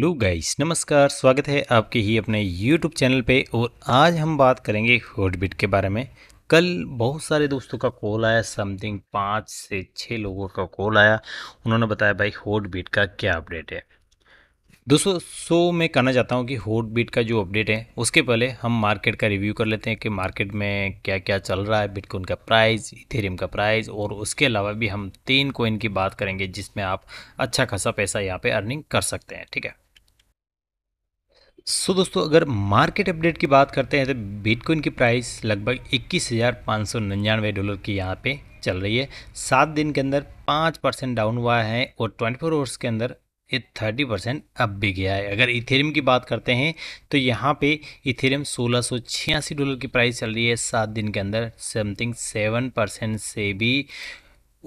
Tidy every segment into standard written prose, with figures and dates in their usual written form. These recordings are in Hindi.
हेलो गाइस नमस्कार, स्वागत है आपके ही अपने यूट्यूब चैनल पे। और आज हम बात करेंगे हॉटबिट के बारे में। कल बहुत सारे दोस्तों का कॉल आया, समथिंग 5 से 6 लोगों का कॉल आया। उन्होंने बताया भाई हॉटबिट का क्या अपडेट है। दोस्तों मैं कहना चाहता हूं कि हॉटबिट का जो अपडेट है उसके पहले हम मार्केट का रिव्यू कर लेते हैं कि मार्केट में क्या क्या चल रहा है। बिटकॉइन का प्राइस, इथेरियम का प्राइस और उसके अलावा भी हम 3 कॉइन की बात करेंगे जिसमें आप अच्छा खासा पैसा यहाँ पर अर्निंग कर सकते हैं, ठीक है। दोस्तों अगर मार्केट अपडेट की बात करते हैं तो बिटकॉइन की प्राइस लगभग 21,599 डॉलर की यहाँ पे चल रही है। 7 दिन के अंदर 5% डाउन हुआ है और 24 आवर्स के अंदर 30% अप भी गया है। अगर इथेरियम की बात करते हैं तो यहाँ पे इथेरियम 1686 डॉलर की प्राइस चल रही है। 7 दिन के अंदर समथिंग 7% से भी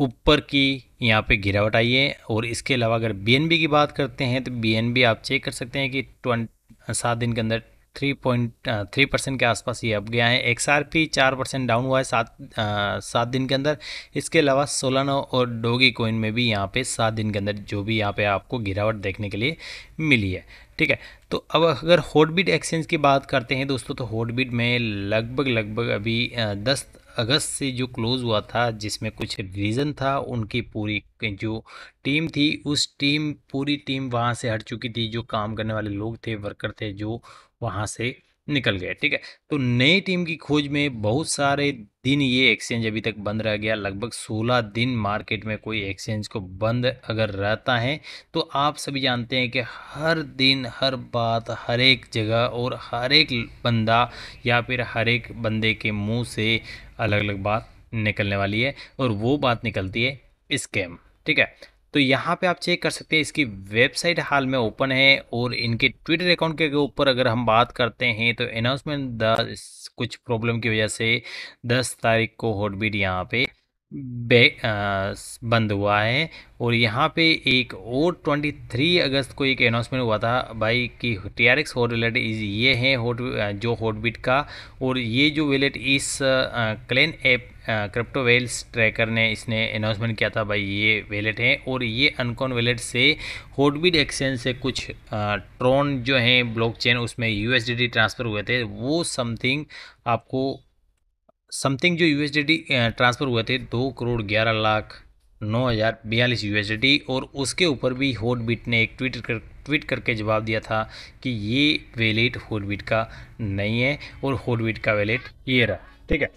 ऊपर की यहाँ पे गिरावट आई है। और इसके अलावा अगर BNB की बात करते हैं तो BNB आप चेक कर सकते हैं कि 7 दिन के अंदर 3.3% के आसपास ये अप गया है। XRP 4% डाउन हुआ है 7 दिन के अंदर। इसके अलावा सोलाना और डोगी कोइन में भी यहाँ पे 7 दिन के अंदर जो भी यहाँ पे आपको गिरावट देखने के लिए मिली है, ठीक है। तो अब अगर हॉटबिट एक्सचेंज की बात करते हैं दोस्तों तो हॉटबिट में लगभग अभी 10 अगस्त से जो क्लोज़ हुआ था जिसमें कुछ रीज़न था, उनकी पूरी जो टीम थी पूरी टीम वहाँ से हट चुकी थी। जो काम करने वाले लोग थे, वर्कर थे, जो वहाँ से निकल गए, ठीक है। तो नई टीम की खोज में बहुत सारे दिन ये एक्सचेंज अभी तक बंद रह गया। लगभग 16 दिन मार्केट में कोई एक्सचेंज को बंद अगर रहता है तो आप सभी जानते हैं कि हर दिन, हर बात, हर एक जगह और हर एक बंदा या फिर हर एक बंदे के मुंह से अलग अलग बात निकलने वाली है और वो बात निकलती है स्कैम, ठीक है। तो यहाँ पे आप चेक कर सकते हैं इसकी वेबसाइट हाल में ओपन है। और इनके ट्विटर अकाउंट के ऊपर अगर हम बात करते हैं तो अनाउंसमेंट कुछ प्रॉब्लम की वजह से 10 तारीख को हॉटबिट यहाँ पे बंद हुआ है। और यहाँ पे एक और 23 अगस्त को एक अनाउंसमेंट हुआ था भाई कि TRX हॉट वैलेट ये है जो हॉटबिट का। और ये जो वैलेट इस क्लेन ऐप क्रिप्टो वेल्स ट्रैकर ने इसने अनाउंसमेंट किया था भाई ये वैलेट है। और ये अनकॉन वैलेट से हॉटबिट एक्सचेंज से कुछ ट्रॉन जो है ब्लॉकचेन उसमें USDT ट्रांसफ़र हुए थे। वो समथिंग जो USDT ट्रांसफ़र हुए थे 2,11,09,042 USDT। और उसके ऊपर भी हॉटबिट ने एक ट्वीट करके जवाब दिया था कि ये वैलेट हॉटबिट का नहीं है और हॉटबिट का वैलेट ये रहा, ठीक है।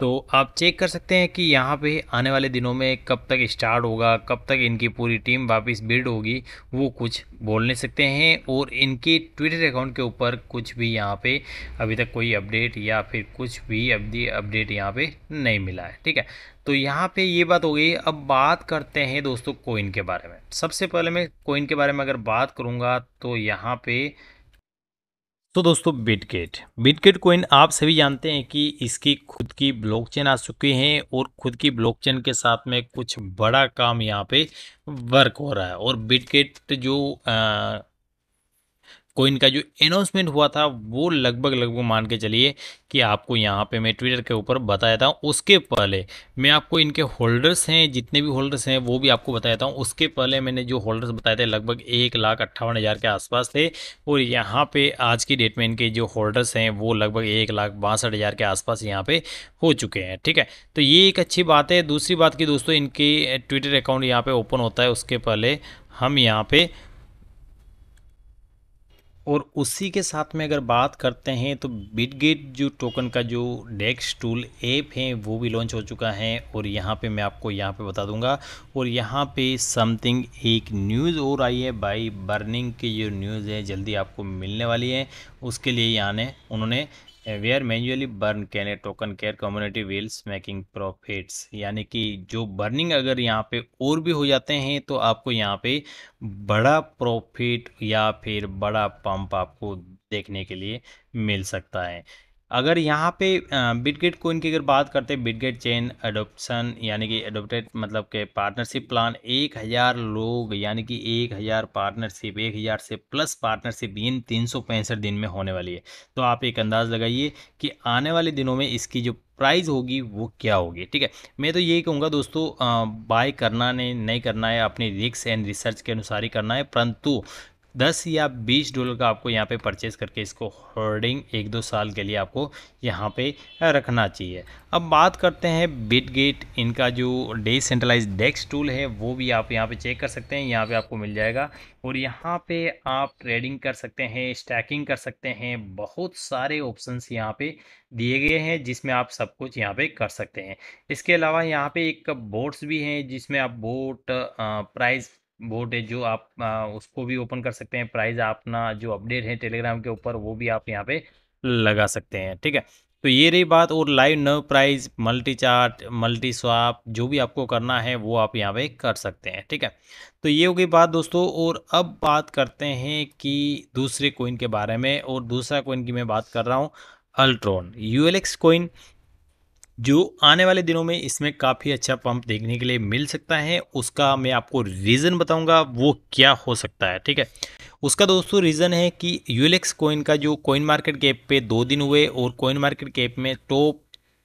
तो आप चेक कर सकते हैं कि यहाँ पे आने वाले दिनों में कब तक स्टार्ट होगा, कब तक इनकी पूरी टीम वापस बिल्ड होगी, वो कुछ बोल नहीं सकते हैं। और इनके ट्विटर अकाउंट के ऊपर कुछ भी यहाँ पे अभी तक कोई अपडेट या फिर कुछ भी अपडेट यहाँ पे नहीं मिला है, ठीक है। तो यहाँ पे ये बात हो गई। अब बात करते हैं दोस्तों कॉइन के बारे में। सबसे पहले मैं कॉइन के बारे में अगर बात करूँगा तो यहाँ पर तो दोस्तों बिटगेट कॉइन आप सभी जानते हैं कि इसकी खुद की ब्लॉकचेन आ चुकी है। और खुद की ब्लॉकचेन के साथ में कुछ बड़ा काम यहाँ पे वर्क हो रहा है। और बिटगेट जो कॉइन का जो अनाउंसमेंट हुआ था वो लगभग मान के चलिए कि आपको यहाँ पे मैं ट्विटर के ऊपर बताया था। उसके पहले मैं आपको इनके होल्डर्स हैं, जितने भी होल्डर्स हैं वो भी आपको बताया था। उसके पहले मैंने जो होल्डर्स बताए थे लगभग 1,58,000 के आसपास थे। और यहाँ पे आज की डेट में इनके जो होल्डर्स हैं वो लगभग 1,62,000 के आसपास यहाँ पे हो चुके हैं, ठीक है। तो ये एक अच्छी बात है। दूसरी बात की दोस्तों इनके ट्विटर अकाउंट यहाँ पर ओपन होता है उसके पहले हम यहाँ पर और उसी के साथ में अगर बात करते हैं तो बिटगेट जो टोकन का जो डेक्स टूल ऐप है वो भी लॉन्च हो चुका है। और यहाँ पे मैं आपको यहाँ पे बता दूंगा। और यहाँ पे समथिंग एक न्यूज़ और आई है बाई बर्निंग की, जो न्यूज़ है जल्दी आपको मिलने वाली है। उसके लिए यहाँ ने उन्होंने where manually burn can a token care community whales making profits, यानी कि जो बर्निंग अगर यहाँ पे और भी हो जाते हैं तो आपको यहाँ पे बड़ा प्रॉफिट या फिर बड़ा पंप आपको देखने के लिए मिल सकता है। अगर यहाँ पे बिटगेट कॉइन की अगर बात करते हैं, बिटगेट चेन अडोप्शन यानी कि अडोप्टेड मतलब के पार्टनरशिप प्लान 1,000 लोग यानी कि 1,000 पार्टनरशिप, 1,000 से प्लस पार्टनरशिप इन 365 दिन में होने वाली है। तो आप एक अंदाज़ लगाइए कि आने वाले दिनों में इसकी जो प्राइस होगी वो क्या होगी, ठीक है। मैं तो यही कहूँगा दोस्तों बाय करना नहीं करना है, अपनी रिस्क एंड रिसर्च के अनुसार ही करना है। परंतु $10 या $20 का आपको यहाँ पे परचेस करके इसको होल्डिंग 1-2 साल के लिए आपको यहाँ पे रखना चाहिए। अब बात करते हैं बिटगेट, इनका जो डिसेंट्रलाइज्ड डेक्स टूल है वो भी आप यहाँ पे चेक कर सकते हैं, यहाँ पे आपको मिल जाएगा और यहाँ पे आप ट्रेडिंग कर सकते हैं, स्टैकिंग कर सकते हैं, बहुत सारे ऑप्शंस यहाँ पे दिए गए हैं जिसमें आप सब कुछ यहाँ पे कर सकते हैं। इसके अलावा यहाँ पे एक बोट्स भी हैं जिसमें आप बोट प्राइस बोर्ड है जो आप उसको भी ओपन कर सकते हैं, प्राइस अपना जो अपडेट है टेलीग्राम के ऊपर वो भी आप यहाँ पे लगा सकते हैं। ठीक है, तो ये रही बात। और live nerve price, multi chart, multi swap, जो भी आपको करना है वो आप यहाँ पे कर सकते हैं। ठीक है, तो ये होगी बात दोस्तों। और अब बात करते हैं कि दूसरे कोइन के बारे में, और दूसरा कोइन की मैं बात कर रहा हूँ अल्ट्रॉन, यूएलएक्स कोइन, जो आने वाले दिनों में इसमें काफ़ी अच्छा पंप देखने के लिए मिल सकता है। उसका मैं आपको रीज़न बताऊंगा वो क्या हो सकता है। ठीक है, उसका दोस्तों रीज़न है कि यूएलएक्स कोइन का जो कोइन मार्केट कैप पे 2 दिन हुए और कोइन मार्केट कैप में टॉप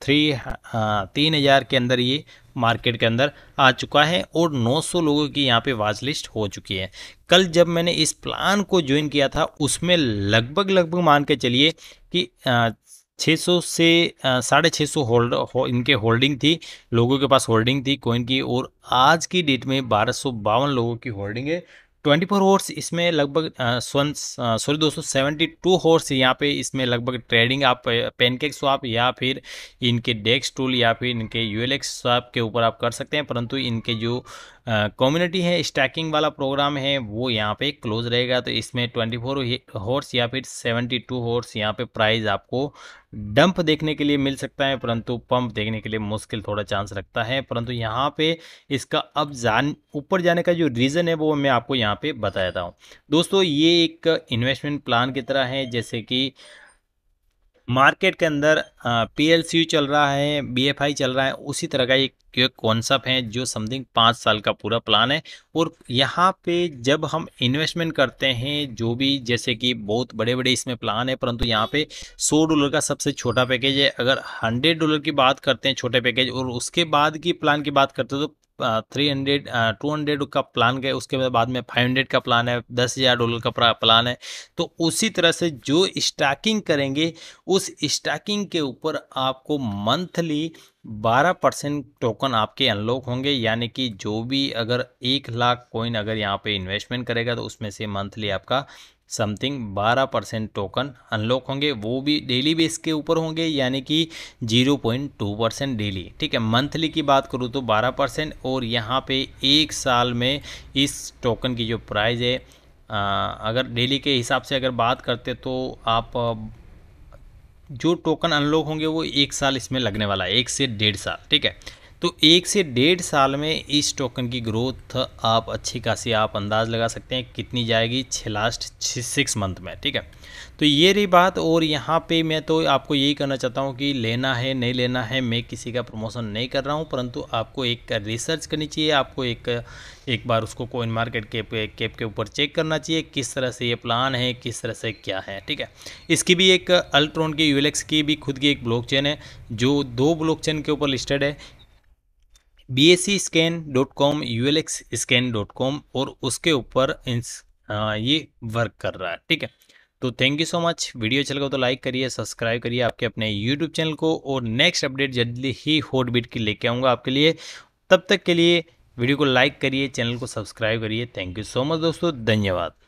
3,000 के अंदर ये मार्केट के अंदर आ चुका है और 900 लोगों की यहाँ पे वाच लिस्ट हो चुकी है। कल जब मैंने इस प्लान को ज्वाइन किया था उसमें लगभग मान के चलिए कि 600 से 650 इनके होल्डिंग थी, लोगों के पास होल्डिंग थी कोइन की, और आज की डेट में 1252 लोगों की होल्डिंग है। 24 हॉर्स इसमें लगभग 272 हॉर्स यहाँ पे इसमें लगभग ट्रेडिंग आप पैनकेक स्वाप या फिर इनके डेक्स टूल या फिर इनके यूएलएक्स स्वाप के ऊपर आप कर सकते हैं, परंतु इनके जो कम्युनिटी है स्टैकिंग वाला प्रोग्राम है वो यहाँ पे क्लोज रहेगा। तो इसमें 24 हॉर्स या फिर 72 हॉर्स यहाँ पे प्राइस आपको डंप देखने के लिए मिल सकता है, परंतु पंप देखने के लिए मुश्किल थोड़ा चांस रखता है। परंतु यहाँ पे इसका अब ऊपर जाने का जो रीज़न है वो मैं आपको यहाँ पे बताता हूँ दोस्तों। ये एक इन्वेस्टमेंट प्लान की तरह है, जैसे कि मार्केट के अंदर पीएलसी चल रहा है, बीएफआई चल रहा है, उसी तरह का एक कॉन्सेप्ट है जो समथिंग 5 साल का पूरा प्लान है। और यहाँ पे जब हम इन्वेस्टमेंट करते हैं जो भी, जैसे कि बहुत बड़े बड़े इसमें प्लान है, परंतु यहाँ पे $100 का सबसे छोटा पैकेज है। अगर $100 की बात करते हैं छोटे पैकेज और उसके बाद की प्लान की बात करते हैं तो 300 200 का प्लान है, उसके बाद में 500 का प्लान है, $10,000 का प्लान है। तो उसी तरह से जो स्टॉकिंग करेंगे उस स्टॉकिंग के ऊपर आपको मंथली 12% टोकन आपके अनलॉक होंगे, यानी कि जो भी अगर 1 लाख कॉइन अगर यहाँ पे इन्वेस्टमेंट करेगा तो उसमें से मंथली आपका समथिंग 12% टोकन अनलॉक होंगे, वो भी डेली बेस के ऊपर होंगे, यानी कि 0.2% डेली। ठीक है, मंथली की बात करूँ तो 12%। और यहाँ पे 1 साल में इस टोकन की जो प्राइस है अगर डेली के हिसाब से अगर बात करते तो आप जो टोकन अनलॉक होंगे वो 1 साल इसमें लगने वाला है, 1 से 1.5 साल। ठीक है, तो 1 से 1.5 साल में इस टोकन की ग्रोथ आप अच्छी खासी आप अंदाज़ लगा सकते हैं कितनी जाएगी लास्ट 6 मंथ में। ठीक है, तो ये रही बात। और यहाँ पे मैं तो आपको यही कहना चाहता हूँ कि लेना है नहीं लेना है, मैं किसी का प्रमोशन नहीं कर रहा हूँ, परंतु आपको एक रिसर्च करनी चाहिए, आपको एक बार उसको कोइन मार्केट कैप के ऊपर चेक करना चाहिए किस तरह से ये प्लान है, किस तरह से क्या है। ठीक है, इसकी भी एक अल्ट्रॉन की यूएलएक्स की भी खुद की एक ब्लॉकचेन है जो 2 ब्लॉकचेन के ऊपर लिस्टेड है, BACScan.com, ULXScan.com, और उसके ऊपर ये वर्क कर रहा है। ठीक है, तो thank you so much. Video अच्छा लगा तो लाइक करिए, सब्सक्राइब करिए आपके अपने यूट्यूब चैनल को, और नेक्स्ट अपडेट जल्दी ही हॉट बीट की लेके आऊँगा आपके लिए। तब तक के लिए वीडियो को लाइक करिए, चैनल को सब्सक्राइब करिए। थैंक यू सो मच दोस्तों, धन्यवाद।